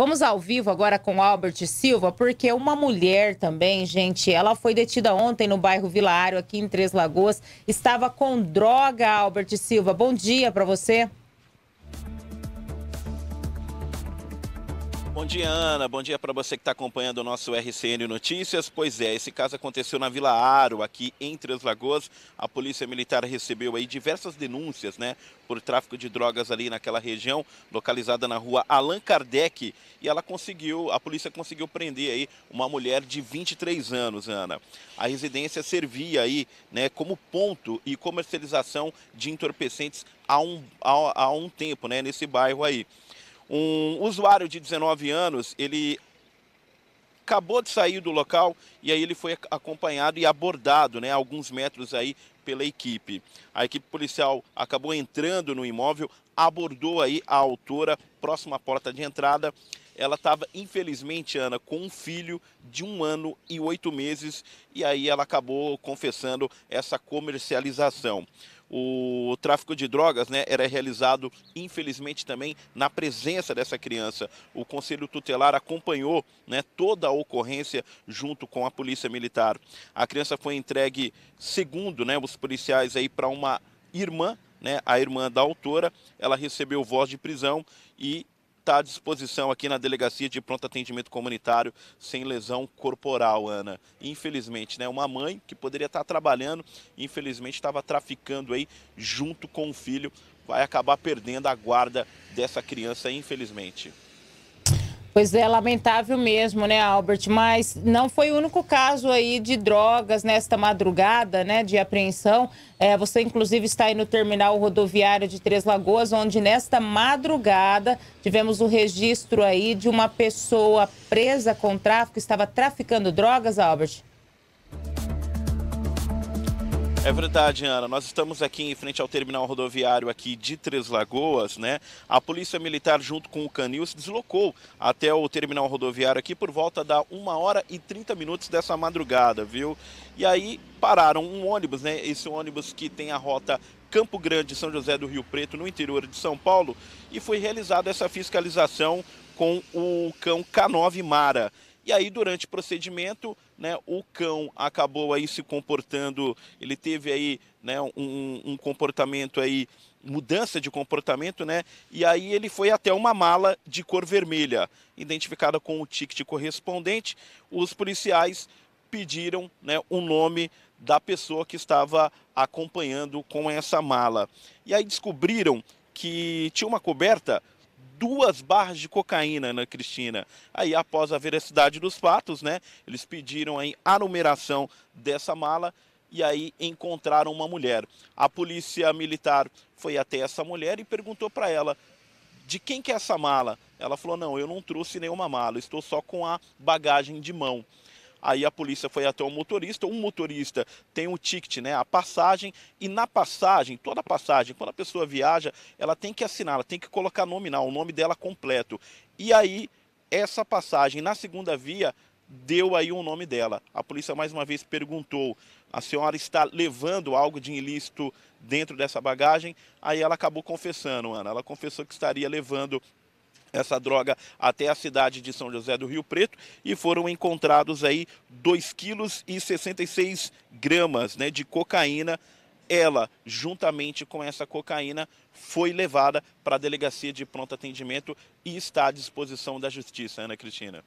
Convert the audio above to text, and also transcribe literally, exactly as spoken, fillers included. Vamos ao vivo agora com Albert Silva, porque uma mulher também, gente, ela foi detida ontem no bairro Vila Haro, aqui em Três Lagoas. Estava com droga, Albert Silva. Bom dia para você. Bom dia, Ana. Bom dia para você que está acompanhando o nosso R C N Notícias. Pois é, esse caso aconteceu na Vila Haro, aqui em Três Lagoas. A Polícia Militar recebeu aí diversas denúncias, né, por tráfico de drogas ali naquela região, localizada na rua Allan Kardec. E ela conseguiu, a polícia conseguiu prender aí uma mulher de vinte e três anos, Ana. A residência servia aí, né, como ponto e comercialização de entorpecentes há um, há, há um tempo, né, nesse bairro aí. Um usuário de dezenove anos, ele acabou de sair do local e aí ele foi acompanhado e abordado, né, alguns metros aí pela equipe. A equipe policial acabou entrando no imóvel, abordou aí a autora próxima à porta de entrada. Ela estava, infelizmente, Ana, com um filho de um ano e oito meses e aí ela acabou confessando essa comercialização. O tráfico de drogas, né, era realizado, infelizmente, também na presença dessa criança. O Conselho Tutelar acompanhou, né, toda a ocorrência junto com a Polícia Militar. A criança foi entregue, segundo, né, os policiais, aí para uma irmã, né, a irmã da autora. Ela recebeu voz de prisão e está à disposição aqui na Delegacia de Pronto Atendimento Comunitário sem lesão corporal, Ana. Infelizmente, né, uma mãe que poderia estar trabalhando, infelizmente estava traficando aí junto com o filho, vai acabar perdendo a guarda dessa criança, infelizmente. Pois é, lamentável mesmo, né, Albert? Mas não foi o único caso aí de drogas nesta madrugada, né, de apreensão. É, você, inclusive, está aí no terminal rodoviário de Três Lagoas, onde nesta madrugada tivemos o registro aí de uma pessoa presa com tráfico, estava traficando drogas, Albert? É verdade, Ana. Nós estamos aqui em frente ao terminal rodoviário aqui de Três Lagoas, né? A Polícia Militar, junto com o Canil, se deslocou até o terminal rodoviário aqui por volta da uma hora e trinta minutos dessa madrugada, viu? E aí pararam um ônibus, né? Esse ônibus que tem a rota Campo Grande, São José do Rio Preto, no interior de São Paulo, e foi realizada essa fiscalização com o cão K nove Mara. E aí, durante o procedimento, né, o cão acabou aí se comportando, ele teve aí, né, um, um comportamento aí, mudança de comportamento, né? E aí ele foi até uma mala de cor vermelha, identificada com o ticket correspondente. Os policiais pediram, né, o nome da pessoa que estava acompanhando com essa mala. E aí descobriram que tinha uma coberta, duas barras de cocaína, Ana Cristina. Aí, após a veracidade dos fatos, né, eles pediram aí a numeração dessa mala e aí encontraram uma mulher. A Polícia Militar foi até essa mulher e perguntou para ela: de quem que é essa mala? Ela falou: não, eu não trouxe nenhuma mala, estou só com a bagagem de mão. Aí a polícia foi até o motorista, o motorista tem o ticket, né, a passagem, e na passagem, toda passagem, quando a pessoa viaja, ela tem que assinar, ela tem que colocar nominal, o nome dela completo. E aí, essa passagem na segunda via deu aí o nome dela. A polícia mais uma vez perguntou: a senhora está levando algo de ilícito dentro dessa bagagem? Aí ela acabou confessando, Ana, ela confessou que estaria levando essa droga até a cidade de São José do Rio Preto e foram encontrados aí dois vírgula sessenta e seis quilos, né, de cocaína. Ela, juntamente com essa cocaína, foi levada para a Delegacia de Pronto Atendimento e está à disposição da Justiça, Ana Cristina.